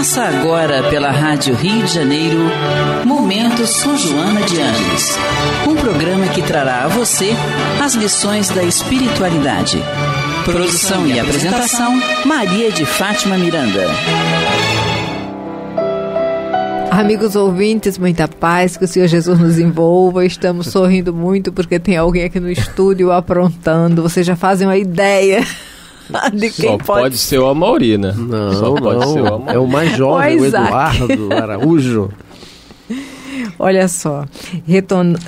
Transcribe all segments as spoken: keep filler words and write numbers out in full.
Começa agora pela Rádio Rio de Janeiro, Momento São Joana de Ângelis, um programa que trará a você as lições da espiritualidade. Produção e apresentação, Maria de Fátima Miranda. Amigos ouvintes, muita paz, que o Senhor Jesus nos envolva. Estamos sorrindo muito porque tem alguém aqui no estúdio aprontando. Vocês já fazem uma ideia de quem Só pode... pode ser o Amaury, né? Não, Só pode não. ser o Amaury. É o mais jovem, o, o Eduardo Araújo. Olha só,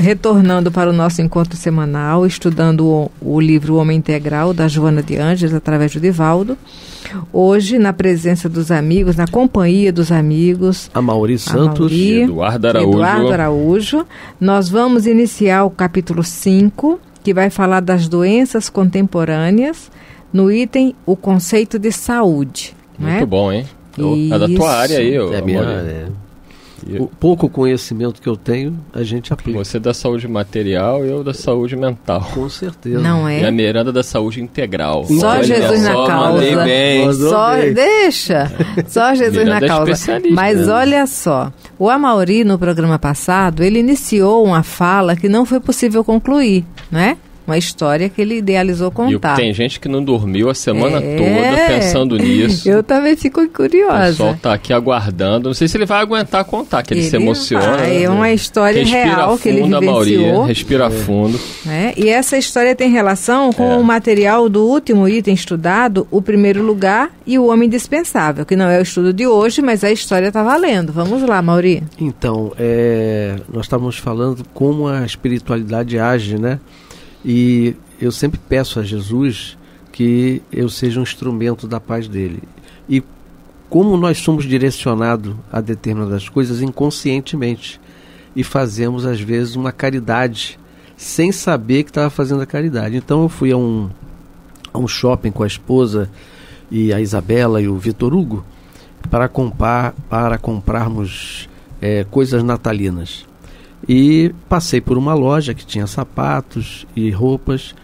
retornando para o nosso encontro semanal, estudando o, o livro O Homem Integral, da Joanna de Ângelis, através do Divaldo. Hoje, na presença dos amigos, na companhia dos amigos... Amaury Santos e Eduardo Araújo. Eduardo Araújo. Nós vamos iniciar o capítulo cinco, que vai falar das doenças contemporâneas, no item O Conceito de Saúde. Muito né? bom, hein? Isso. É da tua área aí, ô, é minha área. O pouco conhecimento que eu tenho, a gente aplica. Você da saúde material e eu da saúde mental. Com certeza. Não é? E a Miranda da saúde integral. Só Olha, Jesus na só causa. Bem. Só bem. Deixa. Só Jesus na causa. É Mas olha só, o Amaury, no programa passado, ele iniciou uma fala que não foi possível concluir, né? Uma história que ele idealizou contar. E tem gente que não dormiu a semana é, toda pensando nisso. Eu também fico curiosa. O pessoal está aqui aguardando. Não sei se ele vai aguentar contar, que ele, ele se emociona. Vai. É uma história real que ele vivenciou. Respira fundo. É. E essa história tem relação com é. o material do último item estudado, O Primeiro Lugar e O Homem Indispensável, que não é o estudo de hoje, mas a história está valendo. Vamos lá, Amaury. Então, é, nós estávamos falando como a espiritualidade age, né? E eu sempre peço a Jesus que eu seja um instrumento da paz dele. E como nós somos direcionados a determinadas coisas inconscientemente e fazemos, às vezes, uma caridade sem saber que estava fazendo a caridade. Então eu fui a um, a um shopping com a esposa e a Isabela e o Vitor Hugo para, comprar, para comprarmos é, coisas natalinas. E passei por uma loja que tinha sapatos e roupas,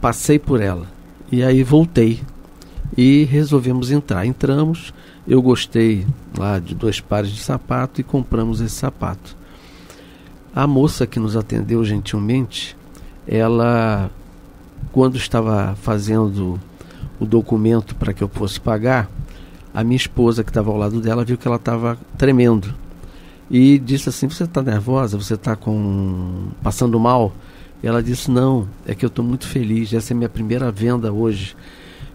passei por ela. E aí voltei e resolvemos entrar. Entramos, eu gostei lá de dois pares de sapato e compramos esse sapato. A moça que nos atendeu gentilmente, ela, quando estava fazendo o documento para que eu fosse pagar, a minha esposa que estava ao lado dela viu que ela estava tremendo. E disse assim, você está nervosa? Você está com... passando mal? E ela disse, não, é que eu estou muito feliz, essa é a minha primeira venda hoje.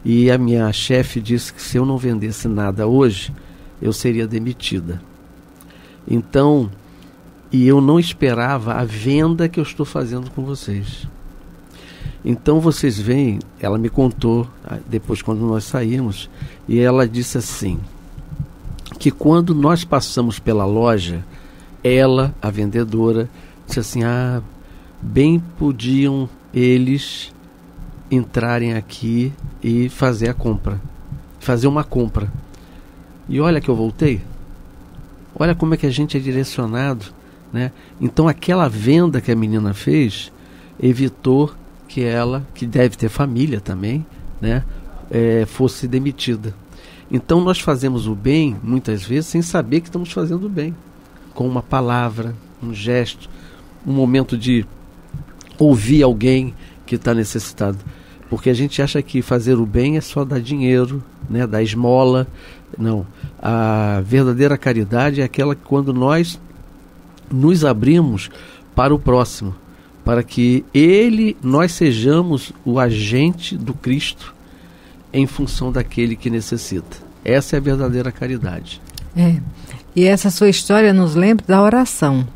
E a minha chefe disse que se eu não vendesse nada hoje, eu seria demitida. Então, e eu não esperava a venda que eu estou fazendo com vocês. Então vocês veem, ela me contou, depois quando nós saímos, e ela disse assim... que quando nós passamos pela loja, ela, a vendedora, disse assim, ah, bem podiam eles entrarem aqui e fazer a compra, fazer uma compra. E olha que eu voltei, olha como é que a gente é direcionado, né? Então aquela venda que a menina fez, evitou que ela, que deve ter família também, né, é, fosse demitida. Então nós fazemos o bem, muitas vezes, sem saber que estamos fazendo o bem. Com uma palavra, um gesto, um momento de ouvir alguém que está necessitado. Porque a gente acha que fazer o bem é só dar dinheiro, né, dar esmola. Não, a verdadeira caridade é aquela que quando nós nos abrimos para o próximo. Para que ele, nós sejamos o agente do Cristo em função daquele que necessita. Essa é a verdadeira caridade. É. E essa sua história nos lembra da oração,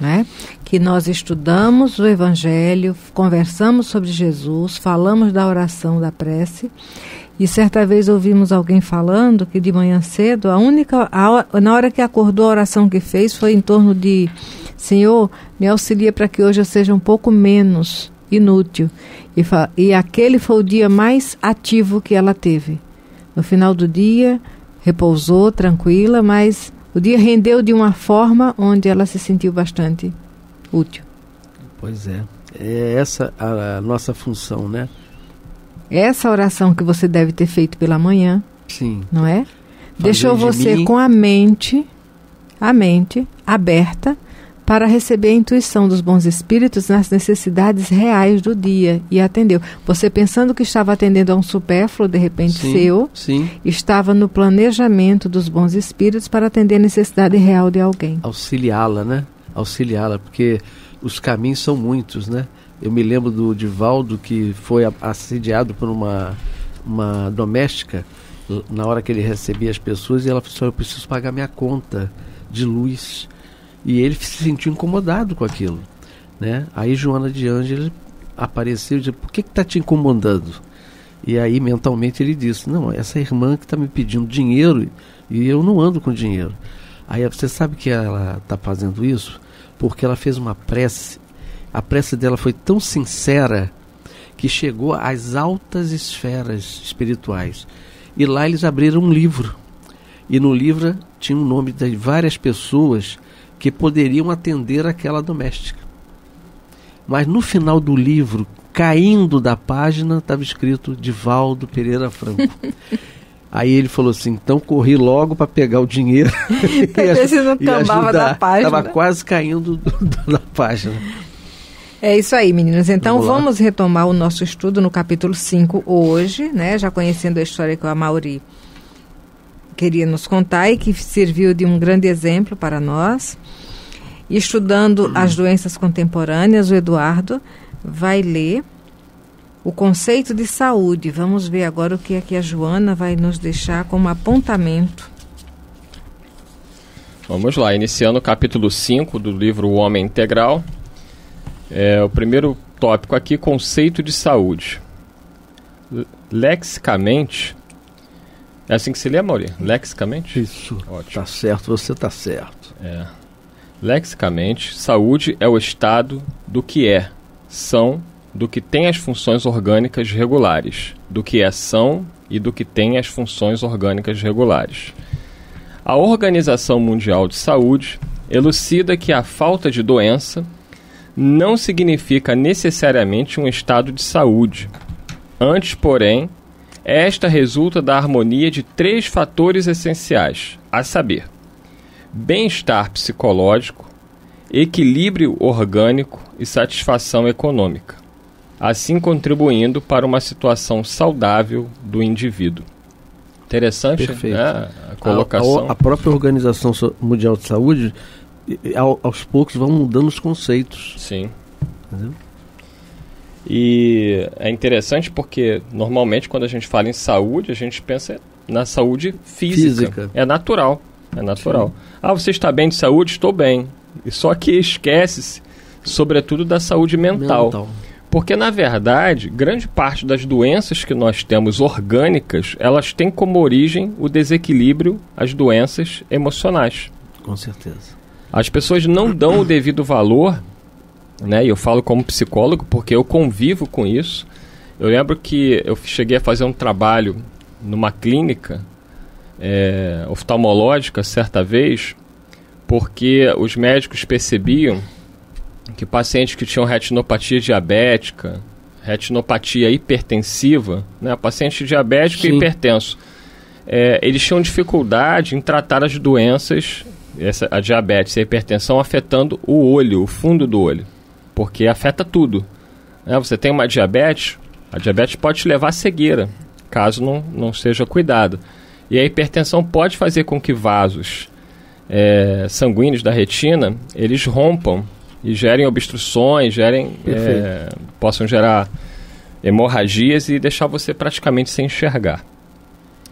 né? Que nós estudamos o Evangelho, conversamos sobre Jesus, falamos da oração, da prece, e certa vez ouvimos alguém falando que de manhã cedo, a única, a, na hora que acordou, a oração que fez foi em torno de Senhor, me auxilia para que hoje eu seja um pouco menos inútil. E, e aquele foi o dia mais ativo que ela teve. No final do dia, repousou, tranquila, mas o dia rendeu de uma forma onde ela se sentiu bastante útil. Pois é, é essa a, a nossa função, né? Essa oração que você deve ter feito pela manhã, sim, não é? Deixou de você mim. com a mente, a mente aberta para receber a intuição dos bons espíritos nas necessidades reais do dia e atendeu. Você pensando que estava atendendo a um supérfluo, de repente sim, seu, sim. estava no planejamento dos bons espíritos para atender a necessidade real de alguém. Auxiliá-la, né? Auxiliá-la, porque os caminhos são muitos, né? Eu me lembro do Divaldo que foi assediado por uma, uma doméstica na hora que ele recebia as pessoas e ela falou, eu preciso pagar minha conta de luz. E ele se sentiu incomodado com aquilo, né? Aí Joanna de Ângelis apareceu e disse, por que está te incomodando? E aí mentalmente ele disse, não, essa irmã que está me pedindo dinheiro e eu não ando com dinheiro. Aí você sabe que ela está fazendo isso? Porque ela fez uma prece, a prece dela foi tão sincera que chegou às altas esferas espirituais. E lá eles abriram um livro, e no livro tinha o nome de várias pessoas que poderiam atender aquela doméstica. Mas no final do livro, caindo da página, estava escrito Divaldo Pereira Franco. Aí ele falou assim, então corri logo para pegar o dinheiro e, não e ajudar. Da página. Estava quase caindo da página. É isso aí, meninas. Então vamos, vamos retomar o nosso estudo no capítulo cinco hoje, né? Já conhecendo a história que o Amaury queria nos contar e que serviu de um grande exemplo para nós. Estudando as doenças contemporâneas, o Eduardo vai ler o conceito de saúde. Vamos ver agora o que aqui a Joanna vai nos deixar como apontamento. Vamos lá, iniciando o capítulo cinco do livro O Homem Integral. É, o primeiro tópico aqui, conceito de saúde. Lexicamente... É assim que se lê, Amaury? Lexicamente? Isso. Ótimo. Tá certo, você tá certo. É. Lexicamente, saúde é o estado do que é são, do que tem as funções orgânicas regulares, do que é são e do que tem as funções orgânicas regulares. A Organização Mundial de Saúde elucida que a falta de doença não significa necessariamente um estado de saúde. Antes, porém, esta resulta da harmonia de três fatores essenciais, a saber, bem-estar psicológico, equilíbrio orgânico e satisfação econômica, assim contribuindo para uma situação saudável do indivíduo. Interessante, né, a colocação. A, a, a própria Organização Mundial de Saúde, aos poucos, vão mudando os conceitos. Sim. Entendeu? E é interessante porque, normalmente, quando a gente fala em saúde, a gente pensa na saúde física. física. É natural, é natural. Sim. Ah, você está bem de saúde? Estou bem. E só que esquece-se, sobretudo, da saúde mental. mental. Porque, na verdade, grande parte das doenças que nós temos orgânicas, elas têm como origem o desequilíbrio, as doenças emocionais. Com certeza. As pessoas não dão o devido valor... Né? E eu falo como psicólogo porque eu convivo com isso. Eu lembro que eu cheguei a fazer um trabalho numa clínica é, oftalmológica certa vez, porque os médicos percebiam que pacientes que tinham retinopatia diabética, retinopatia hipertensiva, né? Paciente diabético Sim. e hipertenso, é, eles tinham dificuldade em tratar as doenças, essa, a diabetes e a hipertensão afetando o olho, o fundo do olho. Porque afeta tudo. Né? Você tem uma diabetes, a diabetes pode te levar à cegueira, caso não, não seja cuidado. E a hipertensão pode fazer com que vasos é, sanguíneos da retina, eles rompam e gerem obstruções, gerem, é, possam gerar hemorragias e deixar você praticamente sem enxergar.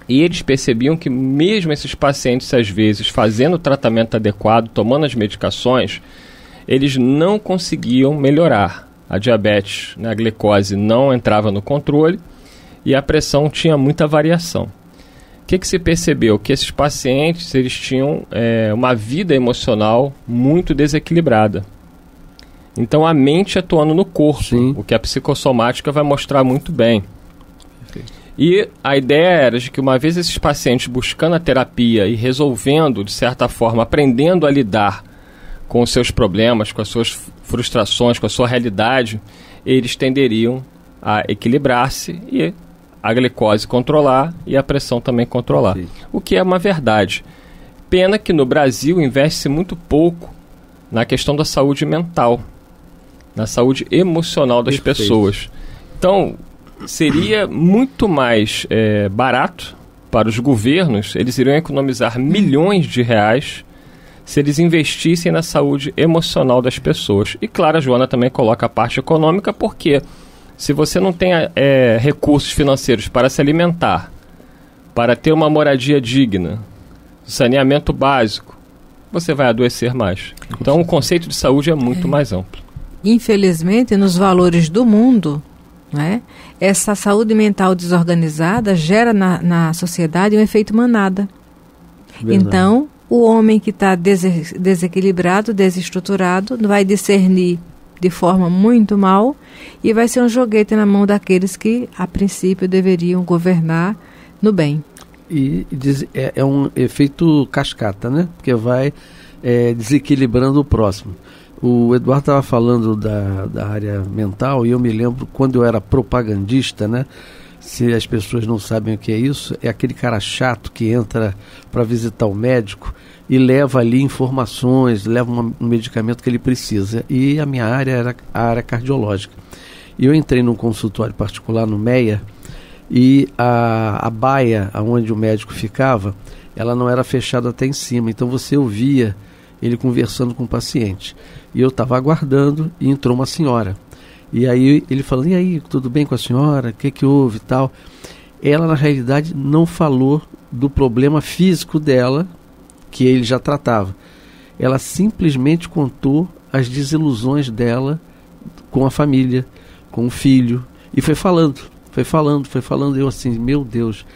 E eles percebiam que mesmo esses pacientes, às vezes, fazendo o tratamento adequado, tomando as medicações... eles não conseguiam melhorar a diabetes, né? A glicose não entrava no controle e a pressão tinha muita variação. O que, que se percebeu? Que esses pacientes eles tinham é, uma vida emocional muito desequilibrada. Então a mente atuando no corpo, Sim. o que a psicossomática vai mostrar muito bem. Perfeito. E a ideia era de que uma vez esses pacientes buscando a terapia e resolvendo, de certa forma, aprendendo a lidar com os seus problemas, com as suas frustrações, com a sua realidade, eles tenderiam a equilibrar-se e a glicose controlar e a pressão também controlar. Sim. o que é uma verdade. Pena que no Brasil investe-se muito pouco na questão da saúde mental, na saúde emocional das Perfeito. pessoas. Então, seria muito mais é, barato para os governos, eles iriam economizar milhões de reais se eles investissem na saúde emocional das pessoas. E claro, a Joana também coloca a parte econômica, porque se você não tem é, recursos financeiros para se alimentar, para ter uma moradia digna, saneamento básico, você vai adoecer mais. Então o conceito de saúde é muito é. mais amplo. Infelizmente, nos valores do mundo, né, essa saúde mental desorganizada gera na, na sociedade um efeito manada. Verdade. Então, o homem que está des- desequilibrado, desestruturado, vai discernir de forma muito mal e vai ser um joguete na mão daqueles que, a princípio, deveriam governar no bem. E diz, é, é um efeito cascata, né? Porque vai é, desequilibrando o próximo. O Eduardo estava falando da, da área mental e eu me lembro quando eu era propagandista, né? Se as pessoas não sabem o que é isso, é aquele cara chato que entra para visitar o médico e leva ali informações, leva uma, um medicamento que ele precisa. E a minha área era a área cardiológica. E eu entrei num consultório particular no Meia e a, a baia onde o médico ficava, ela não era fechada até em cima, então você ouvia ele conversando com o paciente. E eu estava aguardando e entrou uma senhora. E aí ele falou, e aí, tudo bem com a senhora? O que que houve e tal? Ela, na realidade, não falou do problema físico dela, que ele já tratava. Ela simplesmente contou as desilusões dela com a família, com o filho. E foi falando, foi falando, foi falando. Eu assim, meu Deus,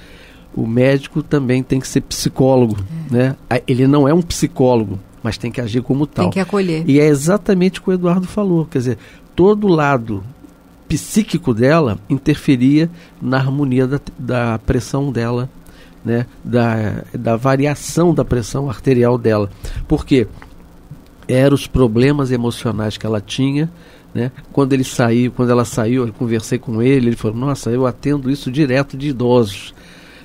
o médico também tem que ser psicólogo, né? Ele não é um psicólogo, mas tem que agir como tal. Tem que acolher. E é exatamente o que o Eduardo falou, quer dizer, todo lado psíquico dela interferia na harmonia da, da pressão dela, né? da, da variação da pressão arterial dela. Por quê? Eram os problemas emocionais que ela tinha, né? Quando ele saiu, quando ela saiu, eu conversei com ele, ele falou, nossa, eu atendo isso direto de idosos,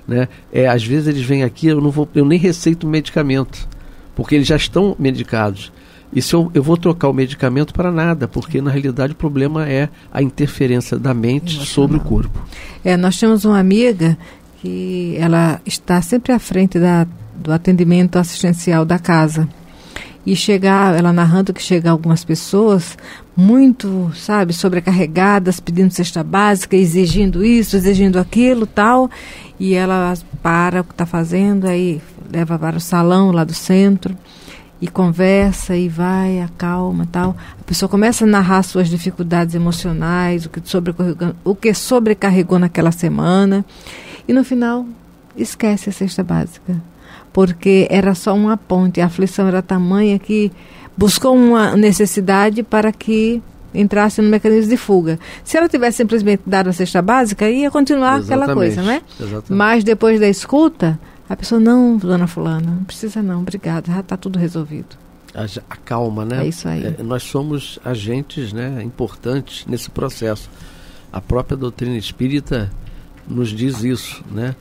né? É, às vezes eles vêm aqui, eu, não vou, eu nem receito medicamento, porque eles já estão medicados. E se eu, eu vou trocar o medicamento para nada, porque na realidade o problema é a interferência da mente emocional sobre o corpo. É, nós temos uma amiga que ela está sempre à frente da, do atendimento assistencial da casa. E chegar, ela narrando que chega algumas pessoas muito, sabe, sobrecarregadas, pedindo cesta básica, exigindo isso, exigindo aquilo, tal. E ela para o que está fazendo, aí leva para o salão lá do centro e conversa e vai, acalma, tal. A pessoa começa a narrar suas dificuldades emocionais, o que sobrecarregou, o que sobrecarregou naquela semana. E no final, esquece a cesta básica, porque era só uma ponte, a aflição era tamanha que buscou uma necessidade para que entrasse no mecanismo de fuga. Se ela tivesse simplesmente dado a cesta básica, ia continuar Exatamente. aquela coisa, né? Exatamente. Mas depois da escuta, a pessoa, não, dona fulana, não precisa não, obrigada, já está tudo resolvido. A, a calma, né? É isso aí. É, nós somos agentes, né, importantes nesse processo. A própria doutrina espírita nos diz isso, né?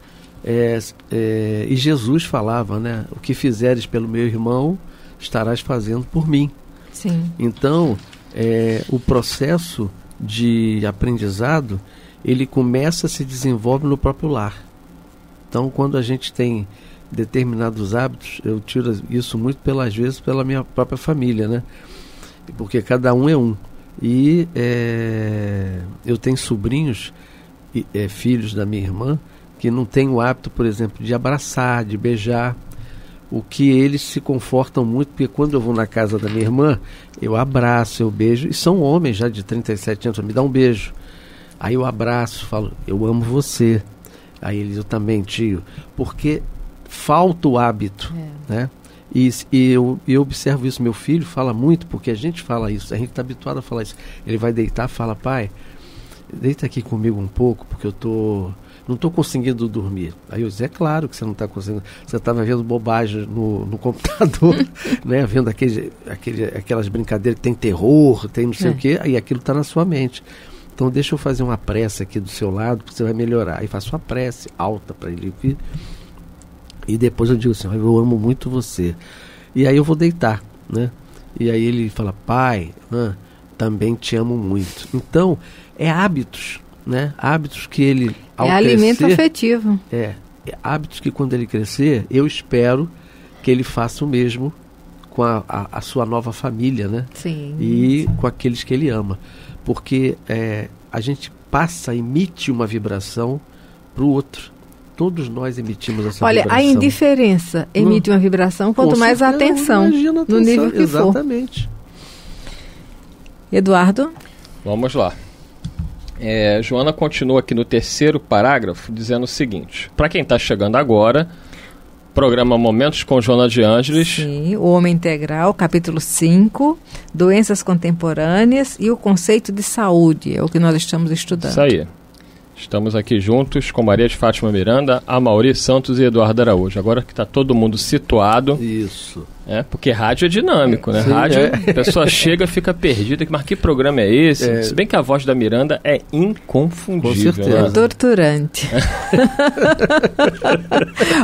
É, é, e Jesus falava, né? O que fizeres pelo meu irmão, estarás fazendo por mim. Sim. Então, é, o processo de aprendizado, ele começa, se desenvolve no próprio lar. Então, quando a gente tem determinados hábitos, eu tiro isso muito pelas vezes pela minha própria família, né? Porque cada um é um. E é, eu tenho sobrinhos, é, filhos da minha irmã, que não tem o hábito, por exemplo, de abraçar, de beijar, o que eles se confortam muito, porque quando eu vou na casa da minha irmã, eu abraço, eu beijo, e são homens já de trinta e sete anos, me dá um beijo. Aí eu abraço, falo, eu amo você. Aí eles, eu também, tio, porque falta o hábito, é. né? E, e eu, eu observo isso, meu filho fala muito, porque a gente fala isso, a gente está habituado a falar isso. Ele vai deitar, fala, pai, deita aqui comigo um pouco, porque eu tô... não estou conseguindo dormir. Aí eu disse, é claro que você não está conseguindo. Você estava vendo bobagem no, no computador, né? Vendo aquele, aquele, aquelas brincadeiras que tem terror, tem não sei é. o quê, aí aquilo está na sua mente. Então deixa eu fazer uma prece aqui do seu lado, porque você vai melhorar. Aí faço uma prece alta para ele ouvir. E depois eu digo assim, eu amo muito você. E aí eu vou deitar, né? E aí ele fala, pai, né, também te amo muito. Então, é hábitos, né? Hábitos que ele, ao crescer... É alimento afetivo. É, é, hábitos que quando ele crescer, eu espero que ele faça o mesmo com a, a, a sua nova família, né? Sim. E sim, com aqueles que ele ama. Porque é, a gente passa, emite uma vibração para o outro. Todos nós emitimos essa Olha, vibração. Olha, a indiferença emite hum. uma vibração, quanto Com mais certeza, a atenção, atenção, no nível que exatamente. For. Eduardo? Vamos lá. É, Joana continua aqui no terceiro parágrafo, dizendo o seguinte. Para quem está chegando agora, programa Momentos com Joana de Ângelis. Sim, O Homem Integral, capítulo cinco, Doenças Contemporâneas e o Conceito de Saúde, é o que nós estamos estudando. Isso aí. Estamos aqui juntos com Maria de Fátima Miranda, Amaury Santos e Eduardo Araújo. Agora que está todo mundo situado. Isso. É, porque rádio é dinâmico, né? Sim, rádio, é. A pessoa chega, fica perdida. Mas que programa é esse? É. Se bem que a voz da Miranda é inconfundível. Com certeza. Né? É torturante.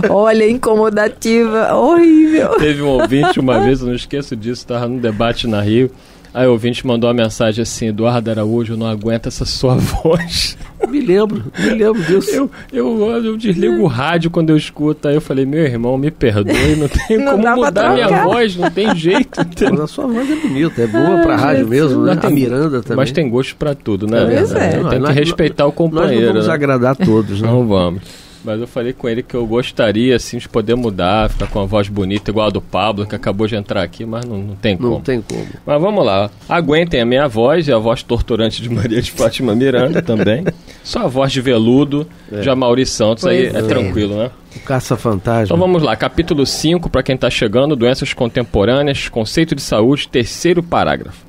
Olha, incomodativa, horrível. Teve um ouvinte uma vez, eu não esqueço disso, estava num debate na Rio. Aí o ouvinte mandou uma mensagem assim, Eduardo Araújo, eu não aguento essa sua voz. Me lembro, me lembro disso. Eu, eu, eu desligo o rádio quando eu escuto, aí eu falei, meu irmão, me perdoe, não tem não como mudar minha voz, não tem jeito. Mas a sua voz é bonita, é boa pra ah, rádio mesmo, né? Tem, a Miranda também. Mas tem gosto pra tudo, né? Pois é. Tem que respeitar o companheiro. Nós não vamos agradar todos, né? Não vamos. Mas eu falei com ele que eu gostaria, assim, de poder mudar, ficar com uma voz bonita, igual a do Pablo, que acabou de entrar aqui, mas não, não tem como. Não tem como. Mas vamos lá. Aguentem a minha voz e a voz torturante de Maria de Fátima Miranda também. Só a voz de veludo é. de Amaury Santos, pois aí é, é tranquilo, né? O caça-fantasma. Então vamos lá. Capítulo cinco, para quem está chegando, Doenças Contemporâneas, Conceito de Saúde, terceiro parágrafo.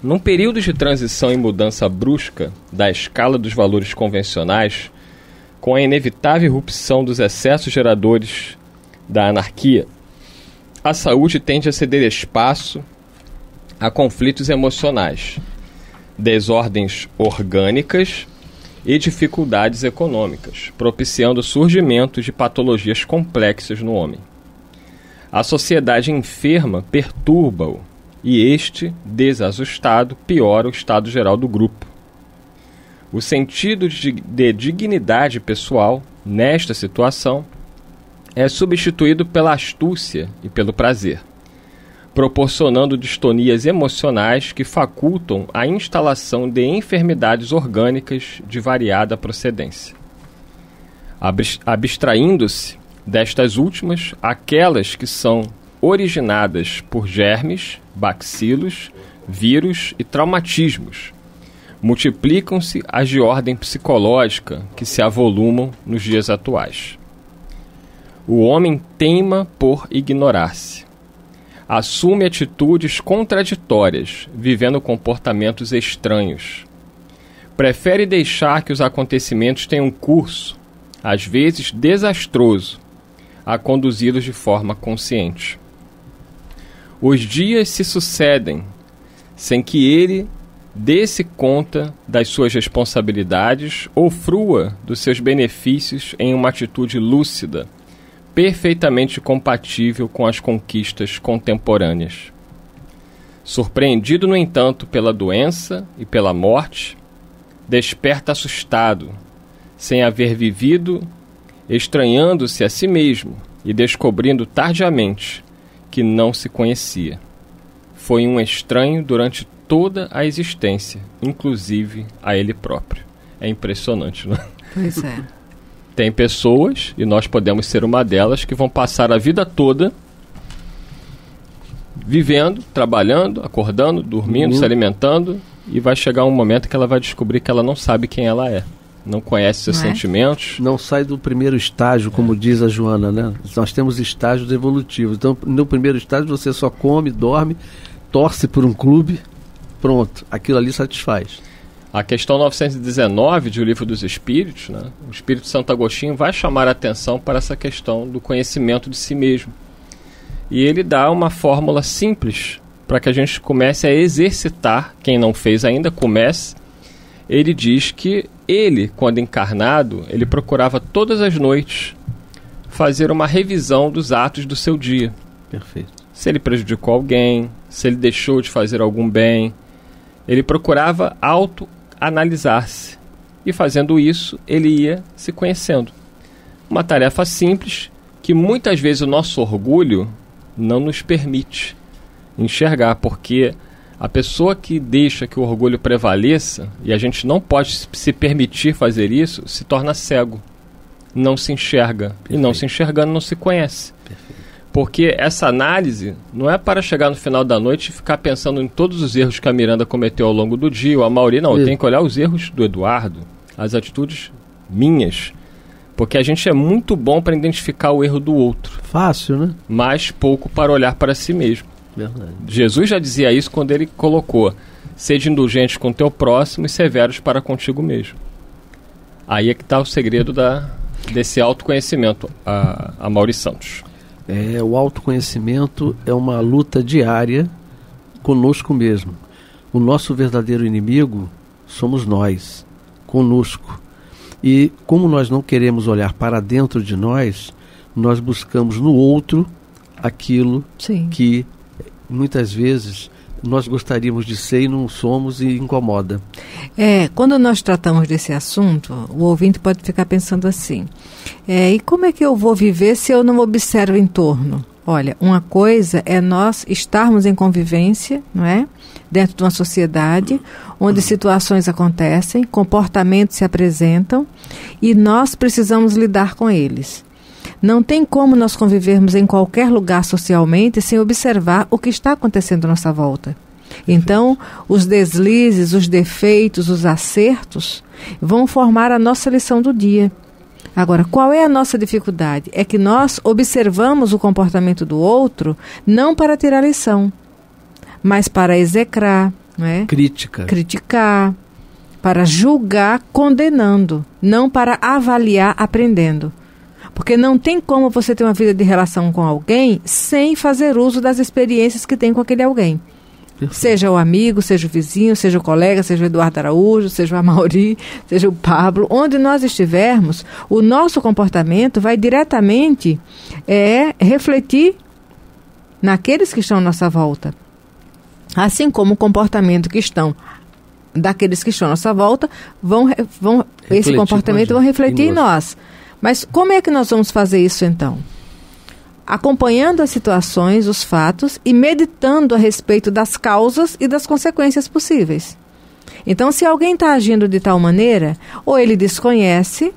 Num período de transição e mudança brusca da escala dos valores convencionais, com a inevitável irrupção dos excessos geradores da anarquia, a saúde tende a ceder espaço a conflitos emocionais, desordens orgânicas e dificuldades econômicas, propiciando o surgimento de patologias complexas no homem. A sociedade enferma perturba-o e este, desajustado, piora o estado geral do grupo. O sentido de, de dignidade pessoal, nesta situação, é substituído pela astúcia e pelo prazer, proporcionando distonias emocionais que facultam a instalação de enfermidades orgânicas de variada procedência, abstraindo-se destas últimas aquelas que são originadas por germes, bacilos, vírus e traumatismos. Multiplicam-se as de ordem psicológica que se avolumam nos dias atuais. O homem teima por ignorar-se. Assume atitudes contraditórias, vivendo comportamentos estranhos. Prefere deixar que os acontecimentos tenham um curso, às vezes desastroso, a conduzi-los de forma consciente. Os dias se sucedem, sem que ele dê-se conta das suas responsabilidades ou frua dos seus benefícios em uma atitude lúcida, perfeitamente compatível com as conquistas contemporâneas. Surpreendido, no entanto, pela doença e pela morte, desperta assustado, sem haver vivido, estranhando-se a si mesmo e descobrindo tardiamente que não se conhecia. Foi um estranho durante toda a existência, inclusive a ele próprio. É impressionante, não é? Pois é. Tem pessoas, e nós podemos ser uma delas, que vão passar a vida toda vivendo, trabalhando, acordando, dormindo, uhum. se alimentando, e vai chegar um momento que ela vai descobrir que ela não sabe quem ela é. Não conhece seus não sentimentos. É? Não sai do primeiro estágio, como diz a Joana, né? Nós temos estágios evolutivos. Então, no primeiro estágio, você só come, dorme, torce por um clube, pronto, aquilo ali satisfaz. A questão novecentos e dezenove de O Livro dos Espíritos, né? O Espírito Santo Agostinho vai chamar a atenção para essa questão do conhecimento de si mesmo. E ele dá uma fórmula simples para que a gente comece a exercitar, quem não fez ainda, comece. Ele diz que ele, quando encarnado, ele procurava todas as noites fazer uma revisão dos atos do seu dia. Perfeito. Se ele prejudicou alguém, se ele deixou de fazer algum bem, ele procurava autoanalisar-se. E fazendo isso, ele ia se conhecendo. Uma tarefa simples que muitas vezes o nosso orgulho não nos permite enxergar, porque a pessoa que deixa que o orgulho prevaleça, e a gente não pode se permitir fazer isso, se torna cego, não se enxerga. Perfeito. E não se enxergando, não se conhece. Perfeito. Porque essa análise não é para chegar no final da noite e ficar pensando em todos os erros que a Miranda cometeu ao longo do dia, ou a Mauri, não, eu tenho que olhar os erros do Eduardo, as atitudes minhas, porque a gente é muito bom para identificar o erro do outro. Fácil, né? Mas pouco para olhar para si mesmo. Verdade. Jesus já dizia isso quando ele colocou: sede indulgente com teu próximo e severos para contigo mesmo. Aí é que está o segredo da, desse autoconhecimento, a, a Amaury Santos. É, o autoconhecimento é uma luta diária conosco mesmo. O nosso verdadeiro inimigo somos nós, conosco. E como nós não queremos olhar para dentro de nós, nós buscamos no outro aquilo Sim. que muitas vezes nós gostaríamos de ser e não somos, e incomoda. É, quando nós tratamos desse assunto, o ouvinte pode ficar pensando assim, é, e como é que eu vou viver se eu não observo em torno? Olha, uma coisa é nós estarmos em convivência, não é? Dentro de uma sociedade onde situações acontecem, comportamentos se apresentam e nós precisamos lidar com eles. Não tem como nós convivermos em qualquer lugar socialmente sem observar o que está acontecendo à nossa volta. Então, os deslizes, os defeitos, os acertos vão formar a nossa lição do dia. Agora, qual é a nossa dificuldade? É que nós observamos o comportamento do outro não para tirar lição, mas para execrar, não é? Crítica. Criticar, para julgar condenando, não para avaliar aprendendo. Porque não tem como você ter uma vida de relação com alguém sem fazer uso das experiências que tem com aquele alguém. Perfeito. Seja o amigo, seja o vizinho, seja o colega, seja o Eduardo Araújo, seja o Amaury, seja o Pablo. Onde nós estivermos, o nosso comportamento vai diretamente é, refletir naqueles que estão à nossa volta. Assim como o comportamento que estão... daqueles que estão à nossa volta, vão, vão, esse comportamento vai refletir em nós. Mas como é que nós vamos fazer isso então? Acompanhando as situações, os fatos e meditando a respeito das causas e das consequências possíveis. Então, se alguém está agindo de tal maneira, ou ele desconhece,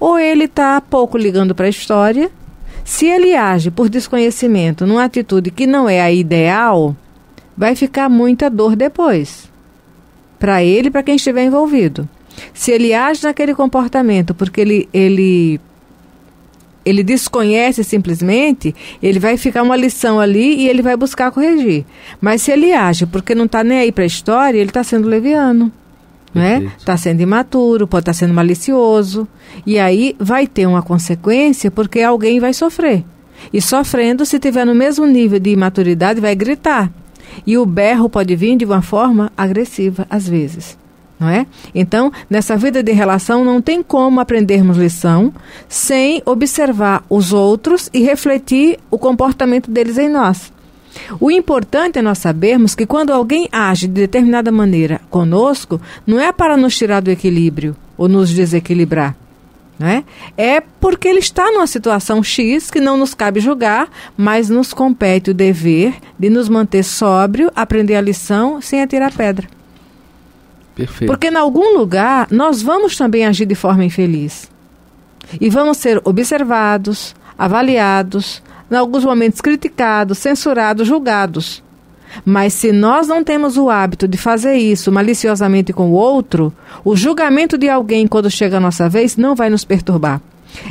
ou ele está pouco ligando para a história. Se ele age por desconhecimento numa atitude que não é a ideal, vai ficar muita dor depois. Para ele e para quem estiver envolvido. Se ele age naquele comportamento porque ele, ele, ele desconhece simplesmente, ele vai ficar uma lição ali e ele vai buscar corrigir. Mas se ele age porque não está nem aí para a história, ele está sendo leviano. Está sendo imaturo, pode estar sendo malicioso. E aí vai ter uma consequência porque alguém vai sofrer. E sofrendo, se tiver no mesmo nível de imaturidade, vai gritar. E o berro pode vir de uma forma agressiva, às vezes, não é? Então, nessa vida de relação, não tem como aprendermos lição sem observar os outros e refletir o comportamento deles em nós. O importante é nós sabermos que quando alguém age de determinada maneira conosco, não é para nos tirar do equilíbrio ou nos desequilibrar. É? É porque ele está numa situação X que não nos cabe julgar, mas nos compete o dever de nos manter sóbrio, aprender a lição sem atirar pedra. Perfeito. Porque em algum lugar nós vamos também agir de forma infeliz e vamos ser observados, avaliados, em alguns momentos criticados, censurados, julgados. Mas se nós não temos o hábito de fazer isso maliciosamente com o outro, o julgamento de alguém quando chega a nossa vez não vai nos perturbar.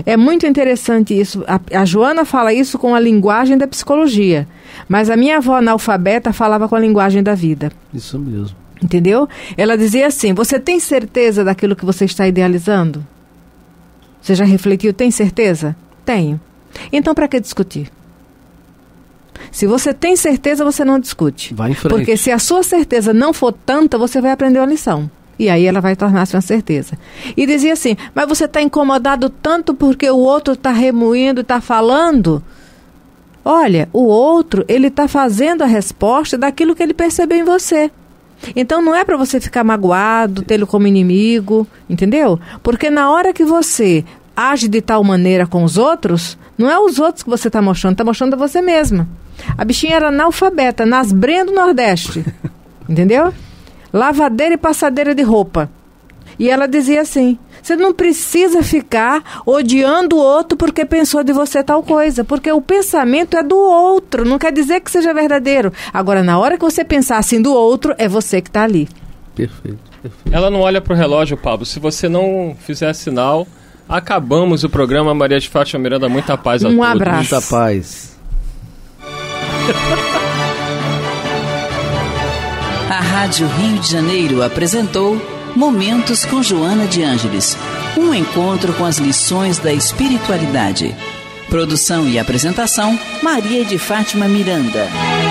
É muito interessante isso. A, a Joana fala isso com a linguagem da psicologia, mas a minha avó analfabeta falava com a linguagem da vida. Isso mesmo. Entendeu? Ela dizia assim, você tem certeza daquilo que você está idealizando? Você já refletiu, tem certeza? Tenho. Então para que discutir? Se você tem certeza, você não discute. Vai em frente. Porque se a sua certeza não for tanta, você vai aprender uma lição. E aí ela vai tornar-se uma certeza. E dizia assim, mas você está incomodado tanto porque o outro está remoendo, está falando? Olha, o outro, ele está fazendo a resposta daquilo que ele percebeu em você. Então não é para você ficar magoado, tê-lo como inimigo, entendeu? Porque na hora que você age de tal maneira com os outros, não é os outros que você está mostrando, está mostrando a você mesma. A bichinha era analfabeta, nas brenhas do Nordeste, entendeu? Lavadeira e passadeira de roupa. E ela dizia assim, você não precisa ficar odiando o outro porque pensou de você tal coisa, porque o pensamento é do outro, não quer dizer que seja verdadeiro. Agora, na hora que você pensar assim do outro, é você que está ali. Perfeito, perfeito. Ela não olha para o relógio, Pablo. Se você não fizer sinal, acabamos o programa. Maria de Fátima Miranda, muita paz a um todos. Um abraço. Muita paz. A Rádio Rio de Janeiro apresentou Momentos com Joanna de Ângelis, um encontro com as lições da espiritualidade. Produção e apresentação, Maria de Fátima Miranda.